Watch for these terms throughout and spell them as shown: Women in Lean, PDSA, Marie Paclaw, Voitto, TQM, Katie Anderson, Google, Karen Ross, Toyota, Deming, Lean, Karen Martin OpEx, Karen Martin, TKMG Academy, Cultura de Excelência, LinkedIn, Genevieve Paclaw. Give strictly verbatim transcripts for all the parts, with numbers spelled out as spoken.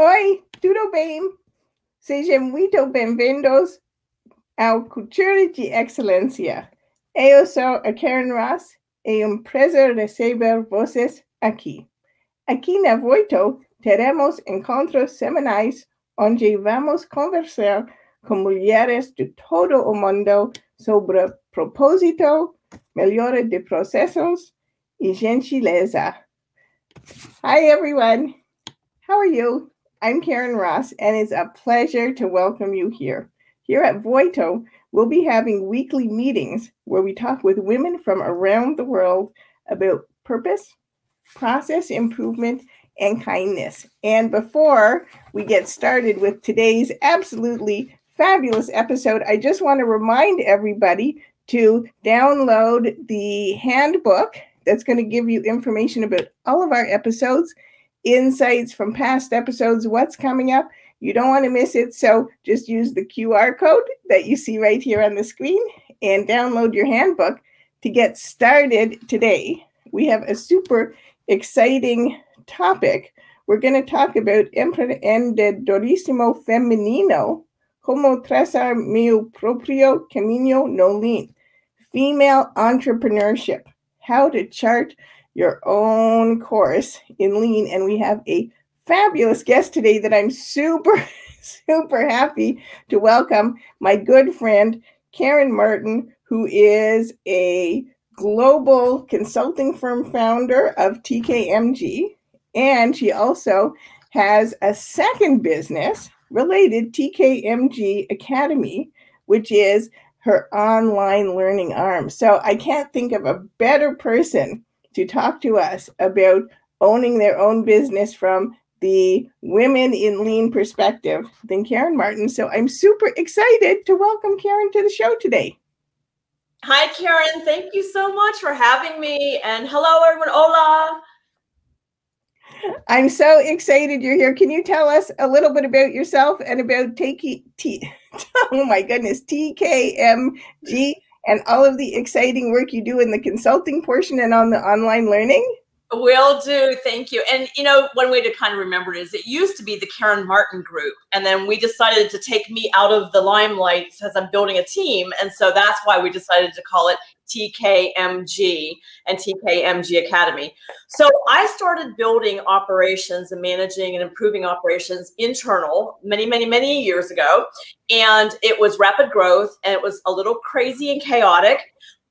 Oi, tudo bem? Sejam muito bem-vindos ao Cultura de Excelência. Eu sou a Karen Ross e é um prazer receber vocês aqui. Aqui na Voitto teremos encontros semanais onde vamos conversar com mulheres de todo o mundo sobre propósito, melhora de processos e gentileza. Hi everyone, how are you? I'm Karen Ross, and it's a pleasure to welcome you here. Here at Voitto, we'll be having weekly meetings where we talk with women from around the world about purpose, process improvement, and kindness. And before we get started with today's absolutely fabulous episode, I just want to remind everybody to download the handbook that's going to give you information about all of our episodes, insights from past episodes, what's coming up. You don't want to miss it, so just use the Q R code that you see right here on the screen and download your handbook to get started today. We have a super exciting topic. We're going to talk about emprendedorismo femenino, como trazar meu propio camino no lean, female entrepreneurship, how to chart your own course in lean. And we have a fabulous guest today that I'm super, super happy to welcome, my good friend, Karen Martin, who is a global consulting firm founder of T K M G. And she also has a second business related, T K M G Academy, which is her online learning arm. So I can't think of a better person to talk to us about owning their own business from the Women in Lean perspective than Karen Martin. So I'm super excited to welcome Karen to the show today. Hi, Karen. Thank you so much for having me. And hello, everyone. Hola. I'm so excited you're here. Can you tell us a little bit about yourself and about T K, T, oh my goodness, T K M G and all of the exciting work you do in the consulting portion and on the online learning? Will do. Thank you. And, you know, one way to kind of remember it is it used to be the Karen Martin group. And then we decided to take me out of the limelight as I'm building a team. And so that's why we decided to call it T K M G and T K M G Academy. So I started building operations and managing and improving operations internal many, many, many years ago. And it was rapid growth and it was a little crazy and chaotic.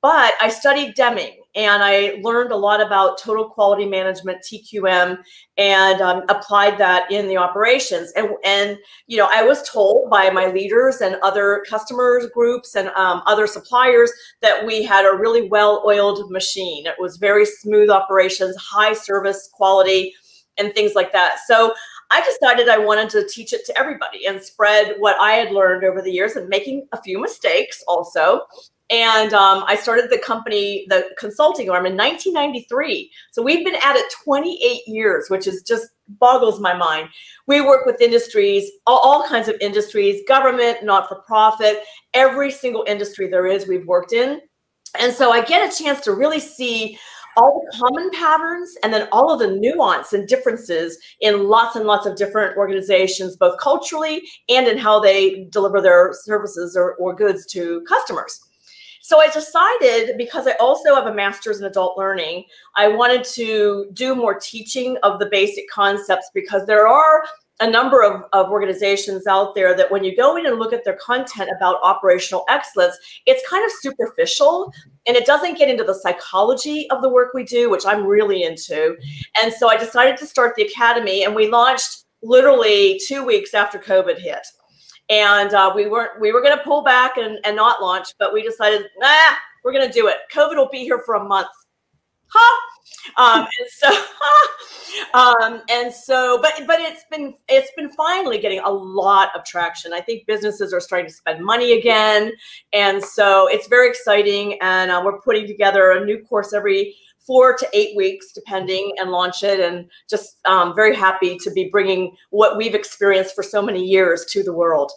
But I studied Deming and I learned a lot about total quality management, T Q M, and um, applied that in the operations. And, and, you know, I was told by my leaders and other customers groups and um, other suppliers that we had a really well-oiled machine. It was very smooth operations, high service quality, and things like that. So I decided I wanted to teach it to everybody and spread what I had learned over the years and making a few mistakes also. And um, I started the company, the consulting arm, in nineteen ninety-three. So we've been at it twenty-eight years, which is just boggles my mind. We work with industries, all, all kinds of industries, government, not-for-profit, every single industry there is we've worked in. And so I get a chance to really see all the common patterns and then all of the nuance and differences in lots and lots of different organizations, both culturally and in how they deliver their services or, or goods to customers. So I decided, because I also have a master's in adult learning, I wanted to do more teaching of the basic concepts, because there are a number of, of organizations out there that when you go in and look at their content about operational excellence, it's kind of superficial and it doesn't get into the psychology of the work we do, which I'm really into. And so I decided to start the academy, and we launched literally two weeks after COVID hit. And uh, we weren't, we were going to pull back and, and not launch, but we decided, nah, we're going to do it. COVID will be here for a month. Huh? Um, and so, um, and so, but, but it's been, it's been finally getting a lot of traction. I think businesses are starting to spend money again. And so it's very exciting. And uh, we're putting together a new course every four to eight weeks, depending, and launch it. And just um, very happy to be bringing what we've experienced for so many years to the world.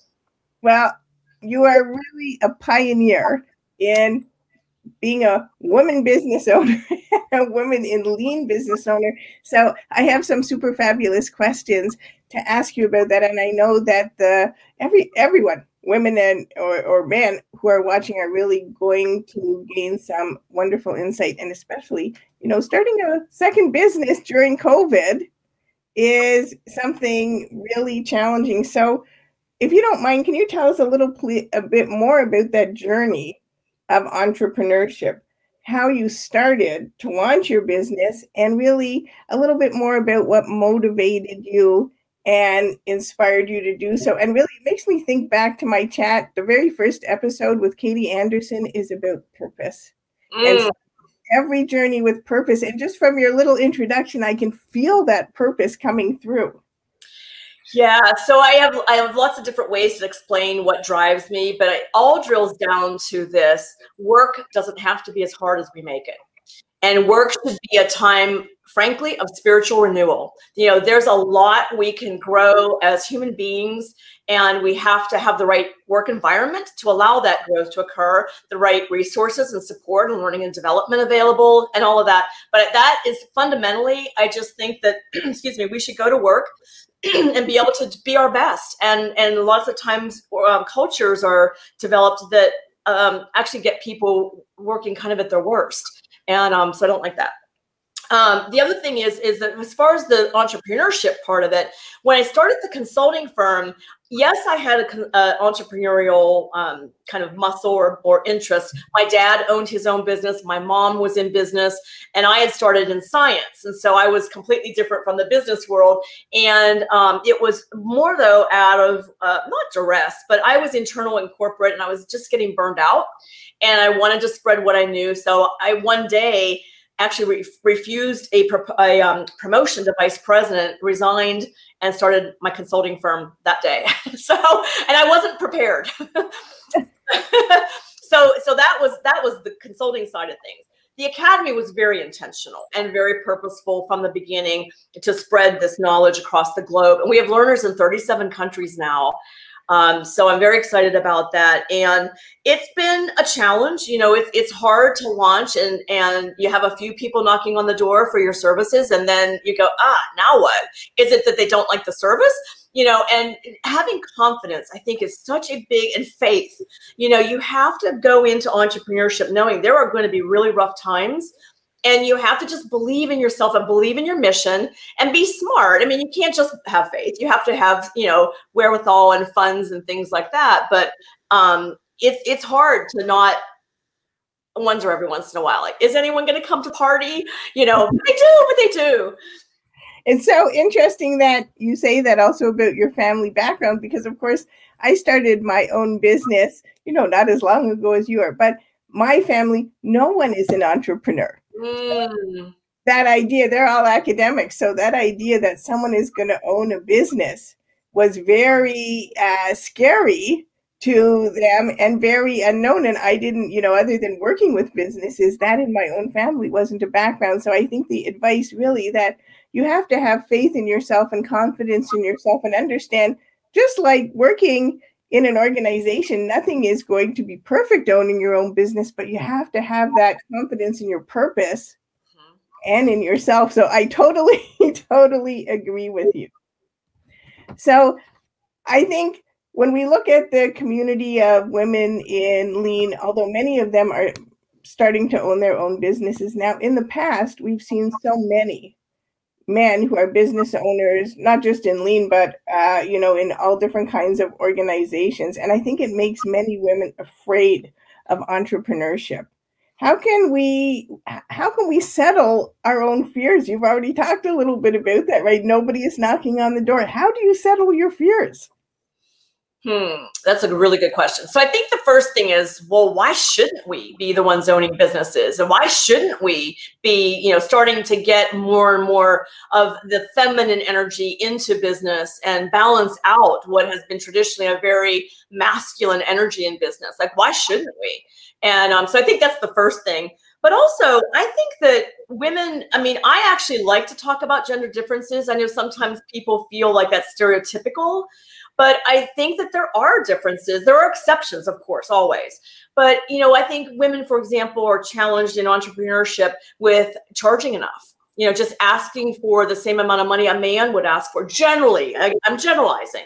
Well, you are really a pioneer in being a woman business owner, a woman in lean business owner. So I have some super fabulous questions to ask you about that. And I know that the every everyone, women and or, or men who are watching are really going to gain some wonderful insight. And especially, you know, starting a second business during COVID is something really challenging. So if you don't mind, can you tell us a little a bit more about that journey of entrepreneurship, how you started to launch your business, and really a little bit more about what motivated you and inspired you to do so? And really, it makes me think back to my chat. The very first episode with Katie Anderson is about purpose. Mm. And so every journey with purpose. And just from your little introduction, I can feel that purpose coming through. Yeah, so I have I have lots of different ways to explain what drives me, but it all drills down to this: work doesn't have to be as hard as we make it. And work should be a time, frankly, of spiritual renewal. You know, there's a lot we can grow as human beings, and we have to have the right work environment to allow that growth to occur, the right resources and support and learning and development available and all of that. But that is fundamentally, I just think that, excuse me, we should go to work and be able to be our best. And, and lots of times um, cultures are developed that um, actually get people working kind of at their worst. And um, so I don't like that. Um, the other thing is, is that as far as the entrepreneurship part of it, when I started the consulting firm, yes, I had a, a entrepreneurial um, kind of muscle or, or interest. My dad owned his own business. My mom was in business, and I had started in science. And so I was completely different from the business world. And um, it was more though out of, uh, not duress, but I was internal in corporate and I was just getting burned out, and I wanted to spread what I knew. So I one day actually re refused a, pro a um, promotion to vice president, resigned, and started my consulting firm that day. So, and I wasn't prepared. so, so that was, that was the consulting side of things. The Academy was very intentional and very purposeful from the beginning to spread this knowledge across the globe. And we have learners in thirty-seven countries now. Um, so I'm very excited about that. And it's been a challenge. You know, it, it's hard to launch, and, and you have a few people knocking on the door for your services, and then you go, ah, now what? Is it that they don't like the service? You know, and having confidence, I think, is such a big, and faith. You know, you have to go into entrepreneurship knowing there are going to be really rough times. And you have to just believe in yourself and believe in your mission and be smart. I mean, you can't just have faith. You have to have, you know, wherewithal and funds and things like that. But um, it's it's hard to not wonder every once in a while, like, is anyone going to come to party? You know, they do, but they do. It's so interesting that you say that also about your family background, because, of course, I started my own business, you know, not as long ago as you are, but my family, no one is an entrepreneur. Mm. That idea, they're all academics. So that idea that someone is going to own a business was very uh, scary to them and very unknown. And I didn't, you know, other than working with businesses, that in my own family wasn't a background. So I think the advice really that you have to have faith in yourself and confidence in yourself and understand, just like working in an organization, nothing is going to be perfect owning your own business, but you have to have that confidence in your purpose mm-hmm. and in yourself. So I totally, totally agree with you. So I think when we look at the community of women in lean, although many of them are starting to own their own businesses now, in the past, we've seen so many men who are business owners, not just in lean, but, uh, you know, in all different kinds of organizations. And I think it makes many women afraid of entrepreneurship. How can we, how can we settle our own fears? You've already talked a little bit about that, right? Nobody is knocking on the door. How do you settle your fears? Hmm, that's a really good question. So I think the first thing is, well, why shouldn't we be the ones owning businesses? And why shouldn't we be, you know, starting to get more and more of the feminine energy into business and balance out what has been traditionally a very masculine energy in business? Like, why shouldn't we? And um, so I think that's the first thing. But also, I think that women, I mean, I actually like to talk about gender differences. I know sometimes people feel like that's stereotypical, but I think that there are differences. There are exceptions, of course, always. But, you know, I think women, for example, are challenged in entrepreneurship with charging enough, you know, just asking for the same amount of money a man would ask for. Generally, I, I'm generalizing.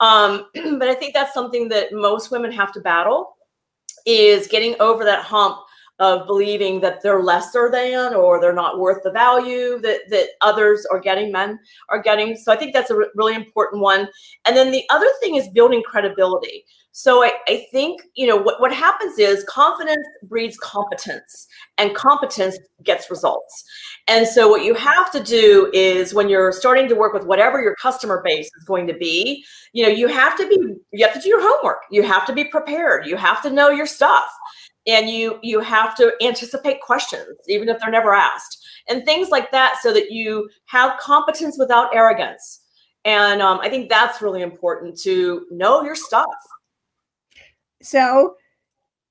Um, but I think that's something that most women have to battle, is getting over that hump of believing that they're lesser than, or they're not worth the value that, that others are getting, men are getting. So I think that's a re- really important one. And then the other thing is building credibility. So I, I think, you know, what, what happens is confidence breeds competence, and competence gets results. And so what you have to do is, when you're starting to work with whatever your customer base is going to be, you know, you have to be, you have to do your homework. You have to be prepared. You have to know your stuff. And you you have to anticipate questions, even if they're never asked, and things like that, so that you have competence without arrogance. And um, I think that's really important, to know your stuff. So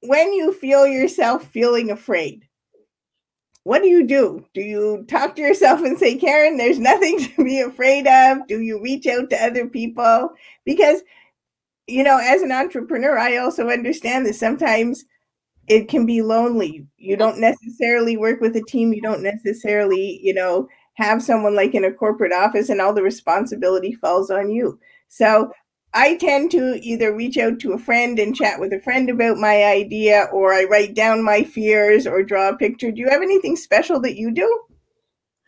when you feel yourself feeling afraid, what do you do? Do you talk to yourself and say, Karen, there's nothing to be afraid of? Do you reach out to other people? Because, you know, as an entrepreneur, I also understand that sometimes it can be lonely. You don't necessarily work with a team. You don't necessarily, you know, have someone like in a corporate office, and all the responsibility falls on you. So I tend to either reach out to a friend and chat with a friend about my idea, or I write down my fears or draw a picture. Do you have anything special that you do?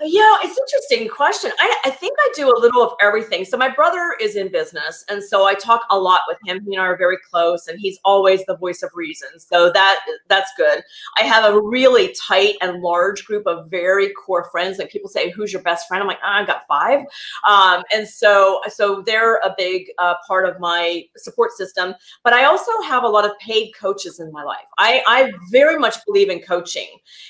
Yeah, it's an interesting question. I, I think I do a little of everything. So my brother is in business, and so I talk a lot with him. He and I are very close, and he's always the voice of reason. So that that's good. I have a really tight and large group of very core friends. And people say, who's your best friend? I'm like, oh, I've got five. Um, and so, so they're a big uh, part of my support system. But I also have a lot of paid coaches in my life. I, I very much believe in coaching.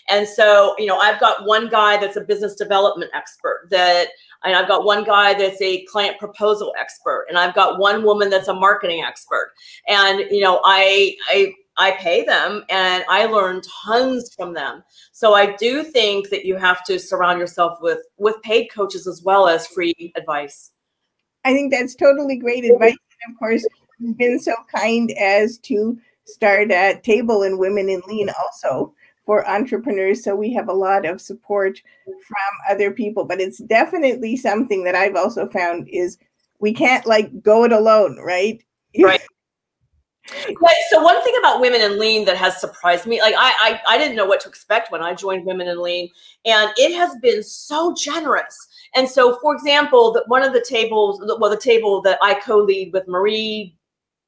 And so, you know, I've got one guy that's a business development expert, that and I've got one guy that's a client proposal expert, and I've got one woman that's a marketing expert. And you know, I I I pay them, and I learn tons from them. So I do think that you have to surround yourself with with paid coaches as well as free advice. I think that's totally great advice. And of course, you've been so kind as to start a table in Women in Lean also for entrepreneurs, so we have a lot of support from other people. But it's definitely something that I've also found is we can't like go it alone, right? Right. But, so one thing about Women in Lean that has surprised me, like I, I I didn't know what to expect when I joined Women in Lean, and it has been so generous. And so, for example, that one of the tables, well, the table that I co-lead with Marie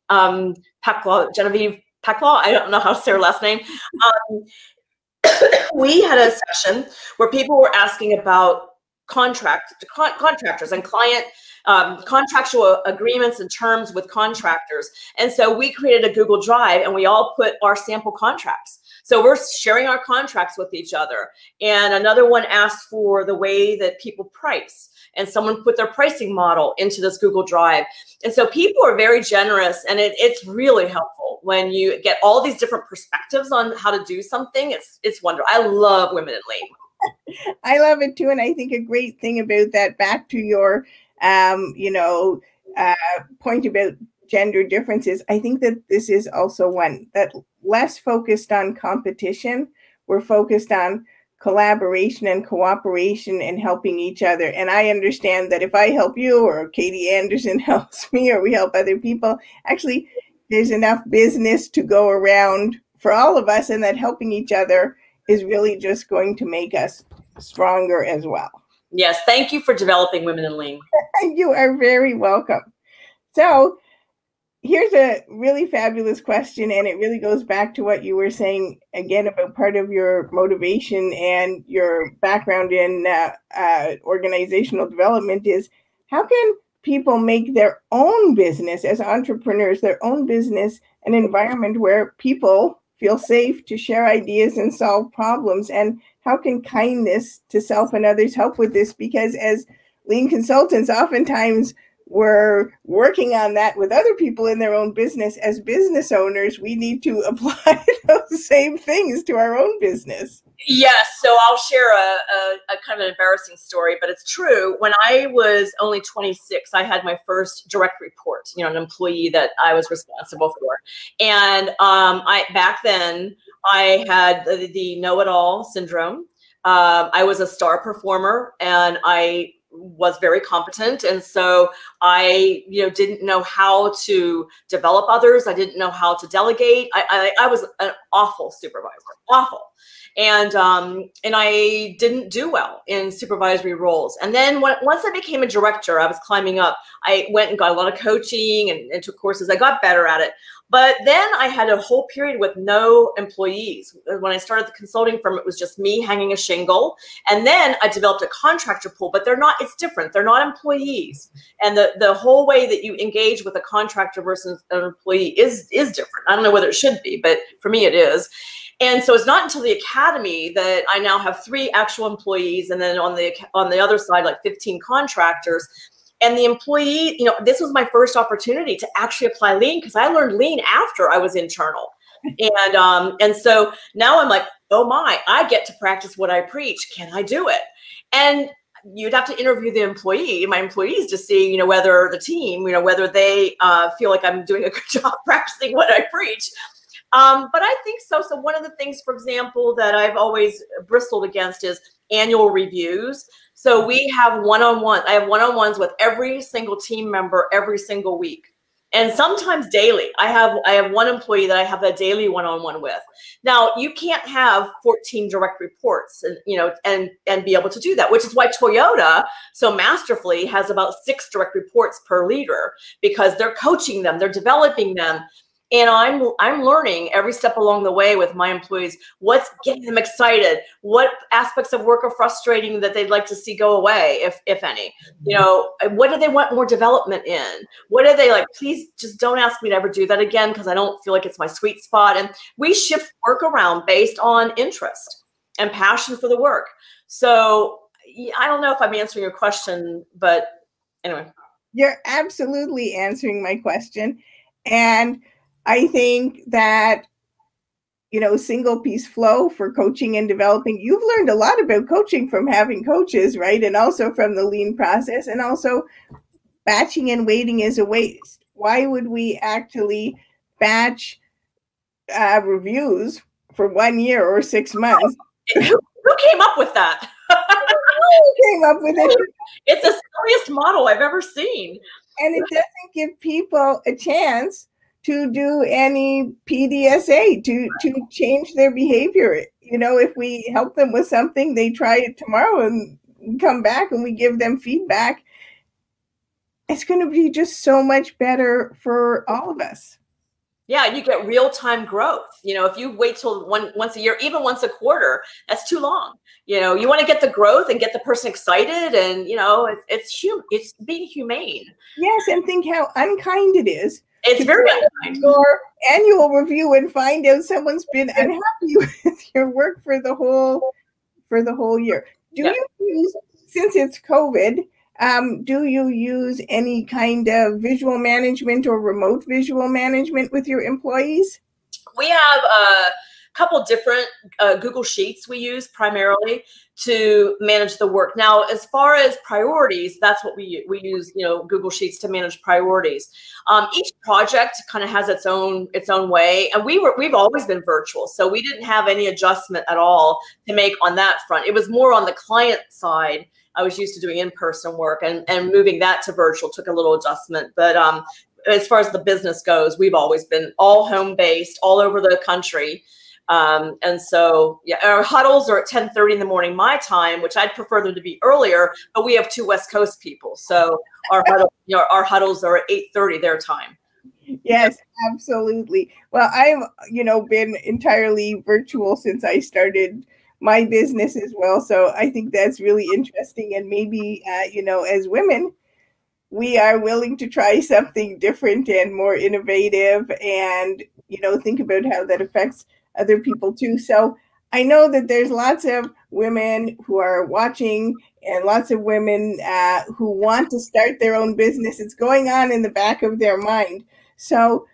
um, Paclaw, Genevieve Paclaw, I don't know how to say her last name. Um, we had a session where people were asking about contract con contractors and client um, contractual agreements and terms with contractors. And so we created a Google Drive, and we all put our sample contracts. So we're sharing our contracts with each other. And another one asked for the way that people price, and someone put their pricing model into this Google Drive. And so people are very generous, and it, it's really helpful when you get all these different perspectives on how to do something. It's, it's wonderful. I love Women in Lean. I love it too. And I think a great thing about that, back to your, um, you know, uh, point about gender differences, I think that this is also one that less focused on competition. We're focused on collaboration and cooperation and helping each other. And I understand that if I help you, or Katie Anderson helps me, or we help other people, actually there's enough business to go around for all of us, and that helping each other is really just going to make us stronger as well. Yes, thank you for developing Women in Lean. You are very welcome. So here's a really fabulous question, and it really goes back to what you were saying again about part of your motivation and your background in uh, uh, organizational development is, how can people make their own business as entrepreneurs, their own business, an environment where people feel safe to share ideas and solve problems? And how can kindness to self and others help with this? Because as lean consultants, oftentimes were working on that with other people in their own business, as business owners, we need to apply those same things to our own business. Yes. So I'll share a, a, a kind of an embarrassing story, but it's true. When I was only twenty-six, I had my first direct report, you know, an employee that I was responsible for. And um, I back then I had the, the know-it-all syndrome. Uh, I was a star performer and I was very competent. And so I, you know, didn't know how to develop others. I didn't know how to delegate. I, I, I was an awful supervisor, awful. And, um, and I didn't do well in supervisory roles. And then when, once I became a director, I was climbing up. I went and got a lot of coaching and, and took courses. I got better at it. But then I had a whole period with no employees. When I started the consulting firm, it was just me hanging a shingle. And then I developed a contractor pool, but they're not, it's different. They're not employees. And the, the whole way that you engage with a contractor versus an employee is, is different. I don't know whether it should be, but for me it is. And so it's not until the academy that I now have three actual employees. And then on the, on the other side, like fifteen contractors. And the employee, you know, this was my first opportunity to actually apply Lean, because I learned Lean after I was internal. And um, and so now I'm like, oh my, I get to practice what I preach. Can I do it? And you'd have to interview the employee, my employees, to see, you know, whether the team, you know, whether they uh, feel like I'm doing a good job practicing what I preach. Um, but I think so. So one of the things, for example, that I've always bristled against is annual reviews. So we have one-on-one. I have one-on-ones with every single team member every single week, and sometimes daily. I have I have one employee that I have a daily one-on-one with. Now you can't have fourteen direct reports, and you know, and and be able to do that, which is why Toyota so masterfully has about six direct reports per leader, because they're coaching them, they're developing them. And I'm I'm learning every step along the way with my employees what's getting them excited, what aspects of work are frustrating that they'd like to see go away, if if any. You know, what do they want more development in? What are they like, please just don't ask me to ever do that again, because I don't feel like it's my sweet spot. And we shift work around based on interest and passion for the work. So I don't know if I'm answering your question, but anyway. You're absolutely answering my question. And I think that, you know, single piece flow for coaching and developing, you've learned a lot about coaching from having coaches, right? And also from the Lean process, and also batching and waiting is a waste. Why would we actually batch uh, reviews for one year or six months? Who came up with that? Who came up with it? It's the silliest model I've ever seen. And it doesn't give people a chance to do any P D S A, to, to change their behavior. You know, if we help them with something, they try it tomorrow and come back and we give them feedback. It's gonna be just so much better for all of us. Yeah, you get real-time growth. You know, if you wait till one, once a year, even once a quarter, that's too long. You know, you want to get the growth and get the person excited, and you know, it's it's, hum it's being humane. Yes, and think how unkind it is. It's very unkind. Your annual review and find out someone's been unhappy with your work for the whole for the whole year. Do yeah. you use, since it's COVID, um, do you use any kind of visual management or remote visual management with your employees? We have a couple different uh, Google Sheets we use primarily to manage the work. Now, as far as priorities, that's what we we use. You know, Google Sheets to manage priorities. Um, each project kind of has its own its own way, and we were we've always been virtual, so we didn't have any adjustment at all to make on that front. It was more on the client side. I was used to doing in-person work, and and moving that to virtual took a little adjustment. But um, as far as the business goes, we've always been all home-based, all over the country. Um, and so, yeah, our huddles are at ten thirty in the morning, my time, which I'd prefer them to be earlier, but we have two West Coast people. So our, huddle, you know, our huddles are at eight thirty their time. Yes, absolutely. Well, I've, you know, been entirely virtual since I started my business as well. So I think that's really interesting. And maybe, uh, you know, as women, we are willing to try something different and more innovative and, you know, think about how that affects other people too. So I know that there's lots of women who are watching and lots of women uh, who want to start their own business. It's going on in the back of their mind. So,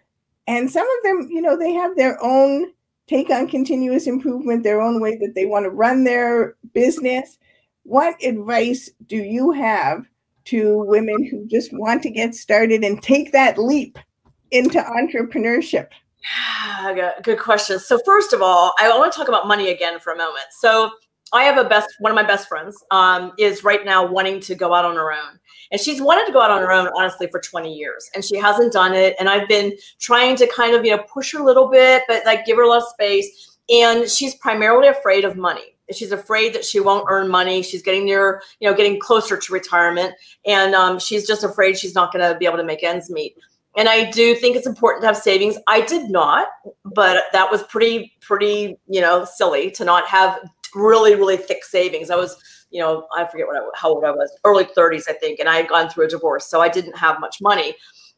and some of them, you know, they have their own take on continuous improvement, their own way that they want to run their business. What advice do you have to women who just want to get started and take that leap into entrepreneurship? Good question. So first of all, I want to talk about money again for a moment. So I have a best, one of my best friends um, is right now wanting to go out on her own. And she's wanted to go out on her own, honestly, for twenty years. And she hasn't done it. And I've been trying to kind of, you know, push her a little bit, but like give her a lot of space. And she's primarily afraid of money. She's afraid that she won't earn money. She's getting near, you know, getting closer to retirement. And um, she's just afraid she's not going to be able to make ends meet. And I do think it's important to have savings. I did not, but that was pretty, pretty, you know, silly to not have really, really thick savings. I was, you know, I forget what I, how old I was, early thirties, I think. And I had gone through a divorce, so I didn't have much money.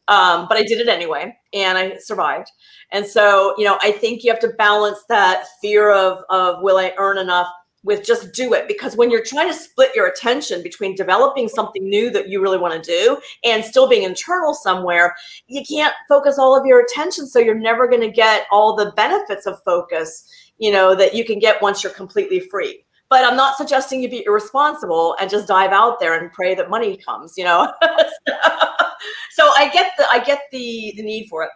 Um, but I did it anyway, and I survived. And so, you know, I think you have to balance that fear of, of will I earn enough with just do it. Because when you're trying to split your attention between developing something new that you really want to do and still being internal somewhere, you can't focus all of your attention. So you're never going to get all the benefits of focus, you know, that you can get once you're completely free. But I'm not suggesting you be irresponsible and just dive out there and pray that money comes, you know? so, so I get the, I get the, the need for it.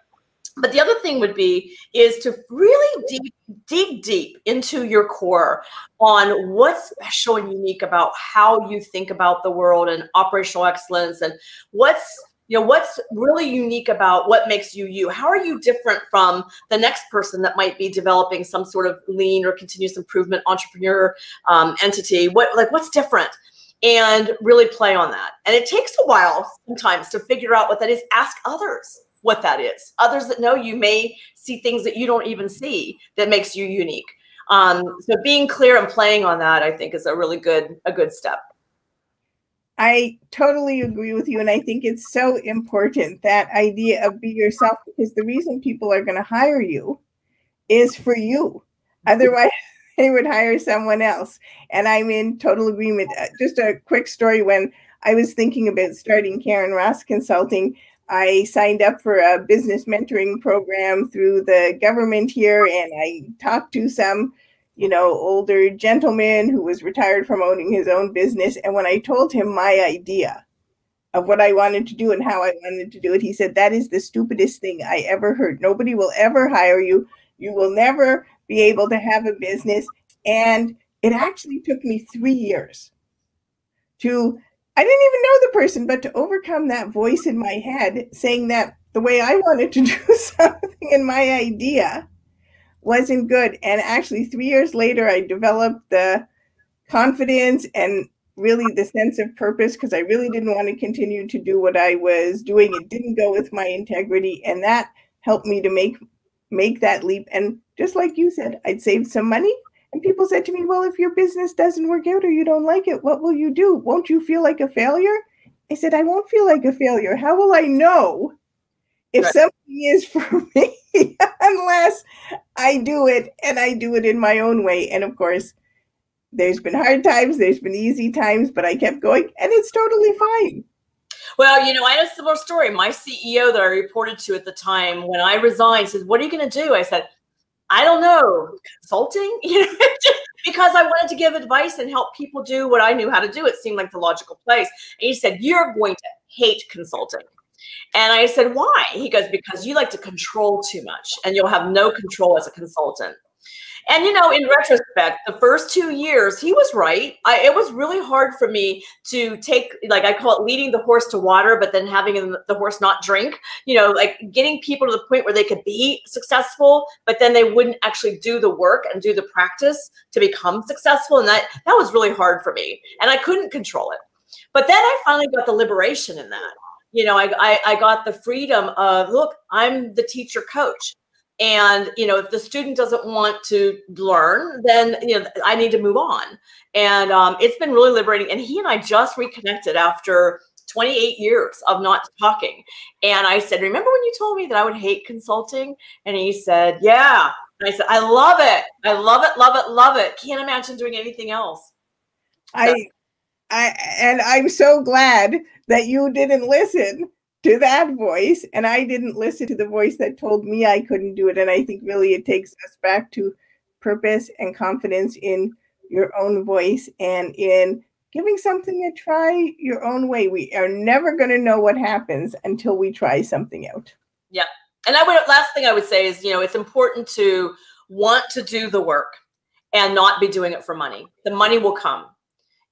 But the other thing would be is to really deep, dig deep into your core on what's special and unique about how you think about the world and operational excellence, and what's, you know, what's really unique about what makes you you. How are you different from the next person that might be developing some sort of lean or continuous improvement entrepreneur um, entity? What, like, what's different? And really play on that. And it takes a while sometimes to figure out what that is. Ask others what that is. Others that know you may see things that you don't even see that makes you unique. Um, so being clear and playing on that, I think, is a really good, a good step. I totally agree with you. And I think it's so important, that idea of be yourself, because the reason people are going to hire you is for you. Otherwise, they would hire someone else. And I'm in total agreement. Just a quick story. When I was thinking about starting Karen Ross Consulting, I signed up for a business mentoring program through the government here, and I talked to some, you know, older gentleman who was retired from owning his own business. And when I told him my idea of what I wanted to do and how I wanted to do it, he said, "That is the stupidest thing I ever heard. Nobody will ever hire you. You will never be able to have a business." And it actually took me three years to I didn't even know the person, but to overcome that voice in my head saying that the way I wanted to do something and my idea wasn't good. And actually, three years later, I developed the confidence and really the sense of purpose, because I really didn't want to continue to do what I was doing. It didn't go with my integrity. And that helped me to make, make that leap. And just like you said, I'd saved some money. And people said to me, "Well, if your business doesn't work out or you don't like it, what will you do? Won't you feel like a failure?" I said, "I won't feel like a failure. How will I know if right. something is for me unless I do it, and I do it in my own way?" And of course, there's been hard times, there's been easy times, but I kept going, and it's totally fine. Well, you know, I had a similar story. My C E O that I reported to at the time, when I resigned, said, "What are you going to do?" I said, "I don't know, consulting," you know, because I wanted to give advice and help people do what I knew how to do. It seemed like the logical place. And he said, "You're going to hate consulting." And I said, "Why?" He goes, "Because you like to control too much, and you'll have no control as a consultant." And, you know, in retrospect, the first two years, he was right. I, it was really hard for me to take, like I call it leading the horse to water, but then having the horse not drink, you know, like getting people to the point where they could be successful, but then they wouldn't actually do the work and do the practice to become successful. And that, that was really hard for me, and I couldn't control it. But then I finally got the liberation in that. You know, I, I, I got the freedom of, look, I'm the teacher coach. And, you know, if the student doesn't want to learn, then, you know, I need to move on. And um, it's been really liberating. And he and I just reconnected after twenty-eight years of not talking. And I said, "Remember when you told me that I would hate consulting?" And he said, "Yeah." I said, I love it. I love it, love it, love it. Can't imagine doing anything else. So. I, I, and I'm so glad that you didn't listen to that voice. And I didn't listen to the voice that told me I couldn't do it. And I think really it takes us back to purpose and confidence in your own voice and in giving something a try your own way. We are never going to know what happens until we try something out. Yeah. And I would, last thing I would say is, you know, it's important to want to do the work and not be doing it for money. The money will come.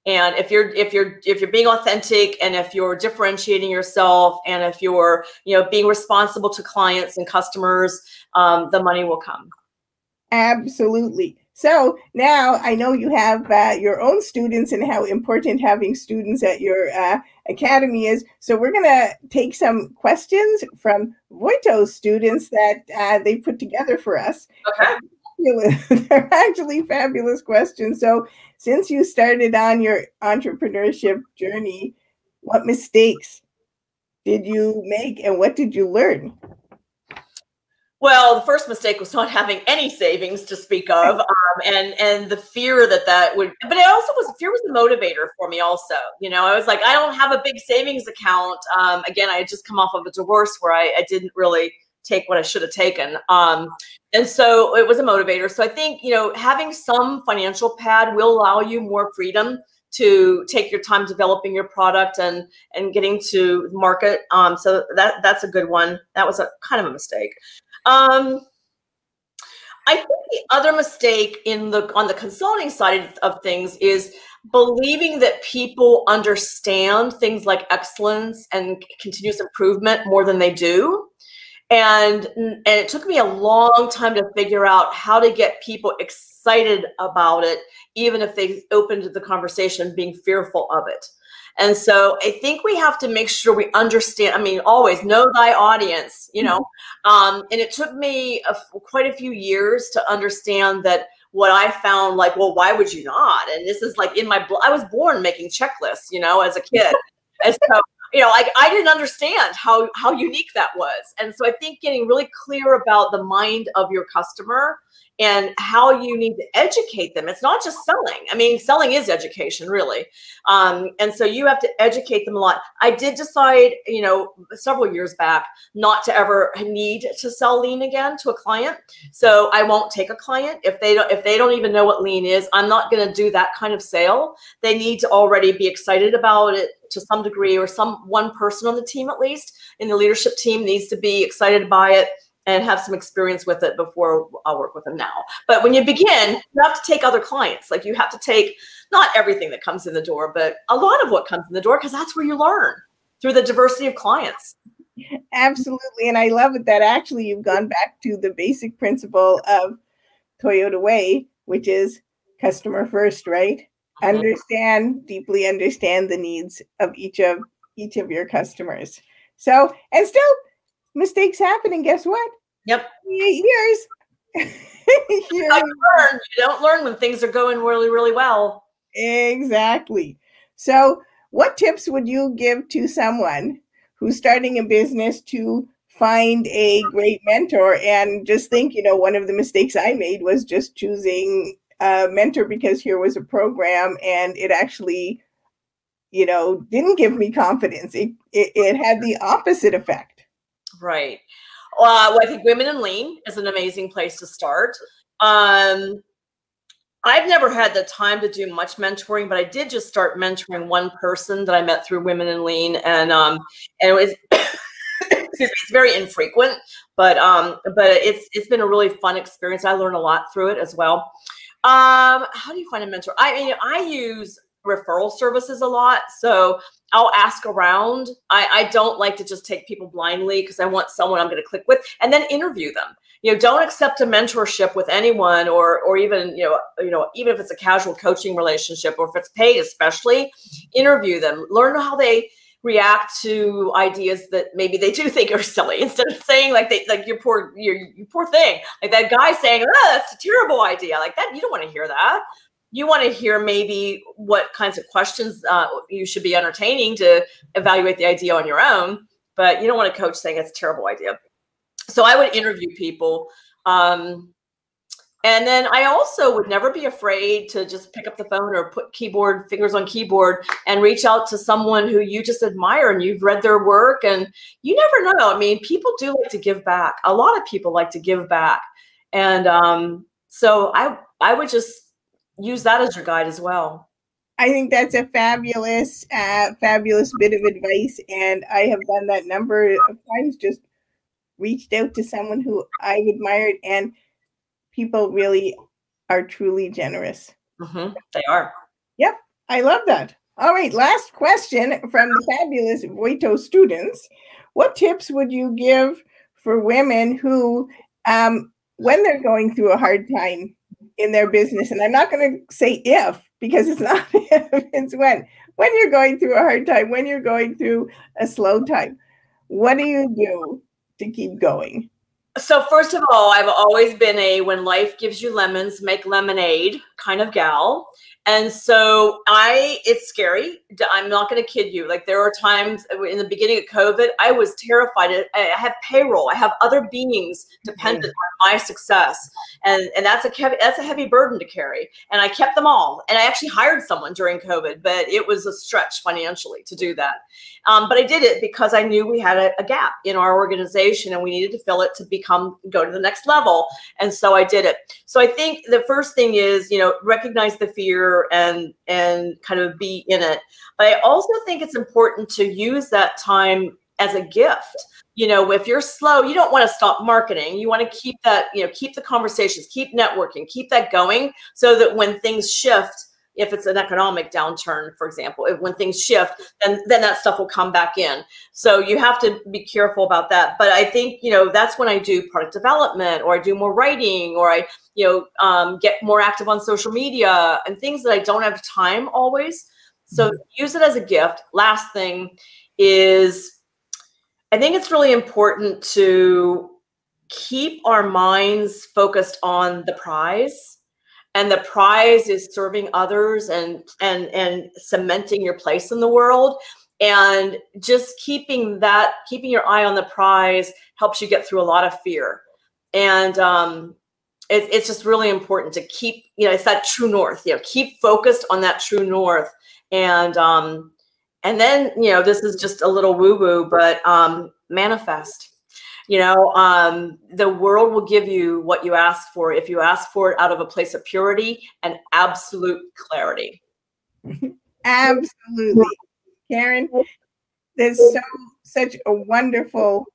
And if you're, if you're, if you're being authentic and if you're differentiating yourself and if you're, you know, being responsible to clients and customers, um, the money will come. Absolutely. So now I know you have uh, your own students and how important having students at your uh, academy is. So we're going to take some questions from Voitto students that uh, they put together for us. Okay. They're actually fabulous questions. So since you started on your entrepreneurship journey, what mistakes did you make and what did you learn? Well, the first mistake was not having any savings to speak of, um, and and the fear that that would. But it also was fear was the motivator for me. Also, you know, I was like, I don't have a big savings account. Um, again, I had just come off of a divorce where I, I didn't really take what I should have taken, um, and so it was a motivator. So I think, you know, having some financial pad will allow you more freedom to take your time developing your product and and getting to market. Um, so that that's a good one. That was a kind of a mistake. Um, I think the other mistake in the, on the consulting side of things is believing that people understand things like excellence and continuous improvement more than they do. And, and it took me a long time to figure out how to get people excited about it, even if they opened the conversation being fearful of it. And so I think we have to make sure we understand, I mean, always know thy audience, you know, um, and it took me a, quite a few years to understand that what I found, like, well, why would you not? And this is like in my, I was born making checklists, you know, as a kid. And so, you know, like I didn't understand how, how unique that was. And so I think getting really clear about the mind of your customer and how you need to educate them. It's not just selling. I mean, selling is education, really. Um, and so you have to educate them a lot. I did decide, you know, several years back not to ever need to sell Lean again to a client. So I won't take a client. If they don't, if they don't even know what Lean is, I'm not going to do that kind of sale. They need to already be excited about it to some degree, or some one person on the team, at least in the leadership team, needs to be excited by it and have some experience with it before I'll work with them now. But when you begin, you have to take other clients. Like you have to take not everything that comes in the door, but a lot of what comes in the door, because that's where you learn through the diversity of clients. Absolutely. And I love it that actually you've gone back to the basic principle of Toyota Way, which is customer first, right? Mm-hmm. Understand, deeply understand the needs of each of each of your customers. So, and still, mistakes happen, and guess what? Yep. Eight years. You learn. You don't learn when things are going really, really well. Exactly. So what tips would you give to someone who's starting a business to find a great mentor? And just think, you know, one of the mistakes I made was just choosing a mentor because here was a program and it actually, you know, didn't give me confidence. It, it, it had the opposite effect. Right. Uh, well, I think Women in Lean is an amazing place to start. Um, I've never had the time to do much mentoring, but I did just start mentoring one person that I met through Women in Lean, and um, and it was excuse me, it's very infrequent, but um, but it's it's been a really fun experience. I learned a lot through it as well. Um, how do you find a mentor? I mean, I use referral services a lot, so I'll ask around. I, I don't like to just take people blindly because I want someone I'm going to click with, and then interview them. You know, don't accept a mentorship with anyone, or or even you know you know even if it's a casual coaching relationship, or if it's paid, especially interview them. Learn how they react to ideas that maybe they do think are silly. Instead of saying like they like your poor your you poor thing, like that guy saying, "Oh, that's a terrible idea," like that. You don't want to hear that. You want to hear maybe what kinds of questions uh, you should be entertaining to evaluate the idea on your own, but you don't want a coach saying it's a terrible idea. So I would interview people. Um, And then I also would never be afraid to just pick up the phone or put keyboard, fingers on keyboard, and reach out to someone who you just admire and you've read their work. And you never know. I mean, people do like to give back. A lot of people like to give back. And um, so I, I would just use that as your guide as well. I think that's a fabulous, uh, fabulous bit of advice. And I have done that number of times, just reached out to someone who I've admired, and people really are truly generous. Mm-hmm. They are. Yep. I love that. All right. Last question from the fabulous Voitto students. What tips would you give for women who, um, when they're going through a hard time in their business, and I'm not going to say if, because it's not if, it's when. When you're going through a hard time, when you're going through a slow time, what do you do to keep going? So first of all, I've always been a when life gives you lemons, make lemonade kind of gal. And so I, it's scary. I'm not going to kid you. Like there are times in the beginning of COVID, I was terrified. I have payroll. I have other beings dependent mm-hmm. on my success. And, and that's, a, that's a heavy burden to carry. And I kept them all. And I actually hired someone during COVID, but it was a stretch financially to do that. Um, but I did it because I knew we had a, a gap in our organization and we needed to fill it to be Come go to the next level. And so I did it. So I think the first thing is, you know, recognize the fear and and kind of be in it. But I also think it's important to use that time as a gift. You know, if you're slow, you don't want to stop marketing. You want to keep that, you know, keep the conversations, keep networking, keep that going, so that when things shift, if it's an economic downturn, for example, if, when things shift, then, then that stuff will come back in. So you have to be careful about that. But I think, you know, that's when I do product development, or I do more writing, or I, you know, um, get more active on social media and things that I don't have time always. So mm-hmm. use it as a gift. Last thing is, I think it's really important to keep our minds focused on the prize. And the prize is serving others and and and cementing your place in the world. And just keeping that, keeping your eye on the prize helps you get through a lot of fear. And um, it, it's just really important to keep, you know, it's that true north. You know, keep focused on that true north. And um, and then, you know, this is just a little woo-woo, but um, manifest. You know, um, the world will give you what you ask for if you ask for it out of a place of purity and absolute clarity. Absolutely. Karen, there's so, such a wonderful,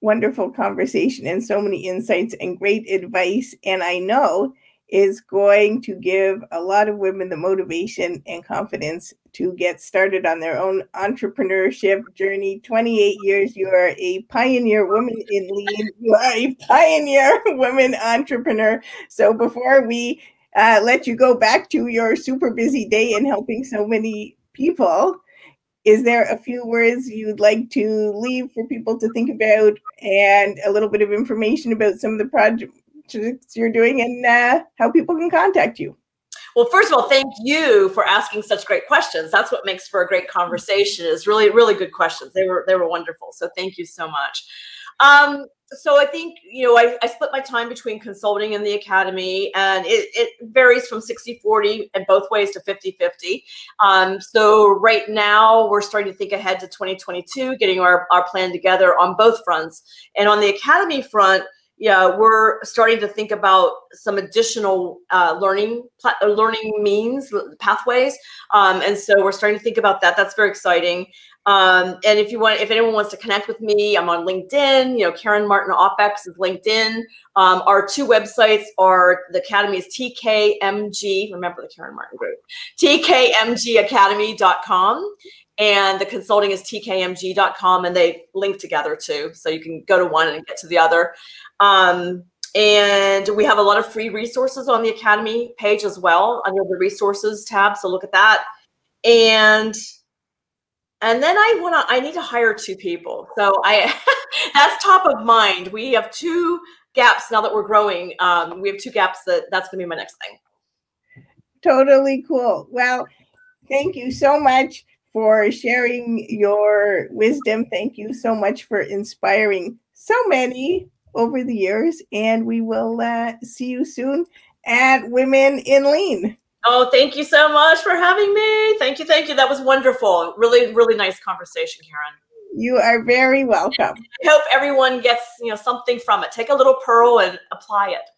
wonderful conversation and so many insights and great advice. And I know is going to give a lot of women the motivation and confidence to get started on their own entrepreneurship journey. twenty-eight years, you are a pioneer woman in Lean. You are a pioneer woman entrepreneur. So before we uh, let you go back to your super busy day and helping so many people, is there a few words you'd like to leave for people to think about, and a little bit of information about some of the projects you're doing and uh, how people can contact you? Well, first of all, thank you for asking such great questions. That's what makes for a great conversation, is really, really good questions. They were, they were wonderful. So thank you so much. Um, so I think, you know, I, I split my time between consulting and the academy, and it, it varies from sixty forty and both ways to fifty fifty. Um, so right now we're starting to think ahead to twenty twenty-two, getting our, our plan together on both fronts. And on the academy front, yeah, we're starting to think about some additional uh, learning learning means, pathways. Um, and so we're starting to think about that. That's very exciting. Um, and if you want, if anyone wants to connect with me, I'm on LinkedIn. You know, Karen Martin OpEx is LinkedIn. Um, our two websites are, the Academy is T K M G, remember the Karen Martin group, T K M G academy dot com. And the consulting is T K M G dot com, and they link together too. So you can go to one and get to the other. Um, and we have a lot of free resources on the Academy page as well, under the resources tab. So look at that. And and then I want to, I need to hire two people. So I, that's top of mind. We have two gaps now that we're growing. Um, we have two gaps that that's going to be my next thing. Totally cool. Well, thank you so much for sharing your wisdom. Thank you so much for inspiring so many over the years. And we will uh, see you soon at Women in Lean. Oh, thank you so much for having me. Thank you. Thank you. That was wonderful. Really, really nice conversation, Karen. You are very welcome. I hope everyone gets, you know, something from it. Take a little pearl and apply it.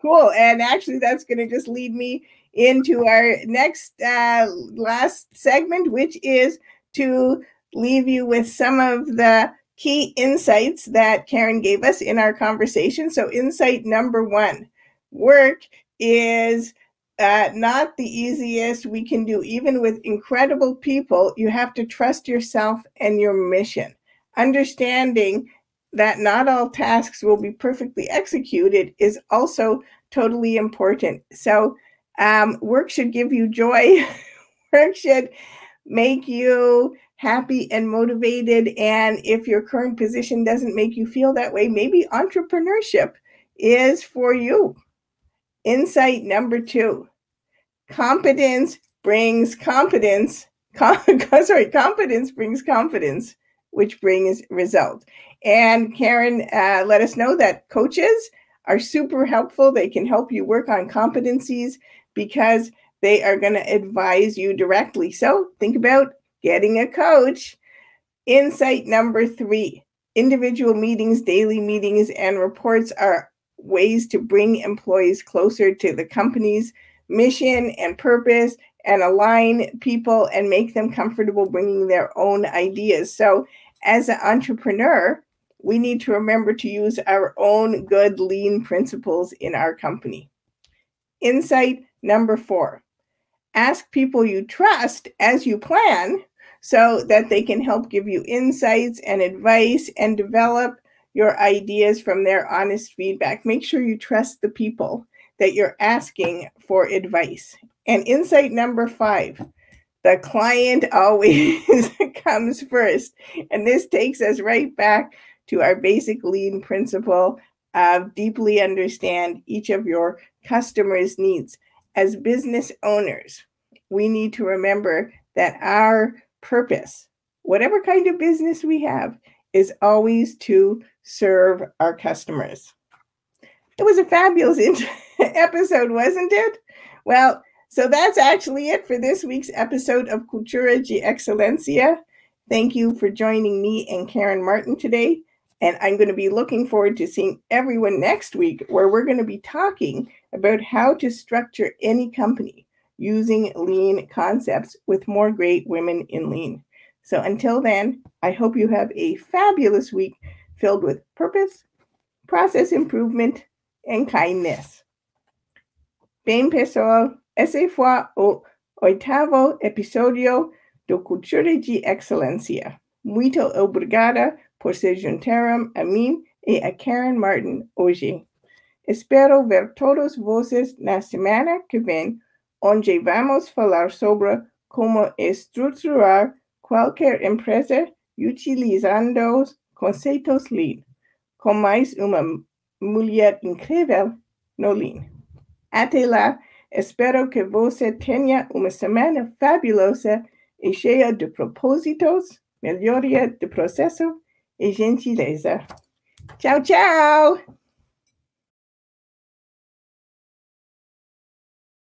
Cool. And actually, that's going to just lead me into our next uh, last segment, which is to leave you with some of the key insights that Karen gave us in our conversation. So insight number one, work is uh, not the easiest we can do. Even with incredible people, you have to trust yourself and your mission. Understanding that not all tasks will be perfectly executed is also totally important. So um, work should give you joy. Work should make you happy and motivated. And if your current position doesn't make you feel that way, maybe entrepreneurship is for you. Insight number two, competence brings competence. Com sorry, competence brings confidence, which brings result. And Karen uh, let us know that coaches are super helpful. They can help you work on competencies because they are going to advise you directly. So think about getting a coach. Insight number three, individual meetings, daily meetings, and reports are ways to bring employees closer to the company's mission and purpose and align people and make them comfortable bringing their own ideas. So as an entrepreneur, we need to remember to use our own good lean principles in our company. Insight number four, ask people you trust as you plan so that they can help give you insights and advice and develop your ideas from their honest feedback. Make sure you trust the people that you're asking for advice. And insight number five, the client always comes first. And this takes us right back to our basic lean principle of deeply understand each of your customers' needs. As business owners, we need to remember that our purpose, whatever kind of business we have, is always to serve our customers. It was a fabulous episode, wasn't it? Well, so that's actually it for this week's episode of Cultura de Excelência. Thank you for joining me and Karen Martin today. And I'm going to be looking forward to seeing everyone next week, where we're going to be talking about how to structure any company using lean concepts with more great women in lean. So until then, I hope you have a fabulous week filled with purpose, process improvement, and kindness. Bem, pessoal, esse foi o oitavo episódio do Cultura de Excelência. Muito obrigada por se juntaram a mim e a Karen Martin hoje. Espero ver todos vocês na semana que vem, onde vamos falar sobre como estruturar qualquer empresa utilizando os conceitos Lean, com mais uma mulher incrível no Lean. Até lá, espero que você tenha uma semana fabulosa e cheia de propósitos, melhoria de processo e gentileza. Tchau, tchau!